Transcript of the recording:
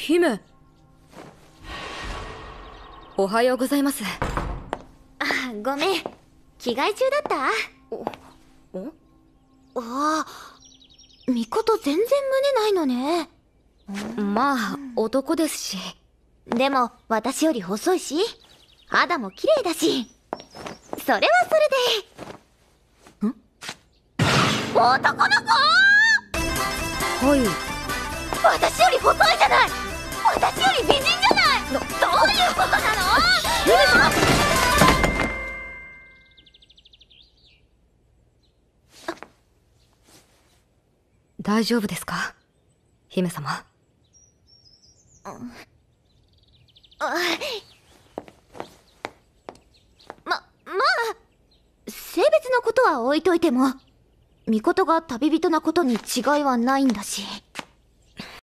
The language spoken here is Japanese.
姫、おはようございます。あ、ごめん、着替え中だった？ああ、ミコト全然胸ないのね。まあ、男ですし。でも、私より細いし、肌も綺麗だし。それはそれで。ん？男の子！はい。私より細いじゃない！私より美人じゃない！どういうことなの？大丈夫ですか？姫様。まあ性別のことは置いといても、ミコトが旅人なことに違いはないんだし。